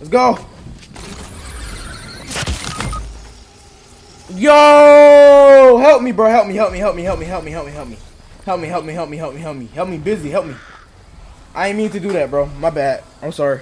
Let's go. Yo, help me, bro. Help me, busy. Help me. I ain't mean to do that, bro. My bad. I'm sorry.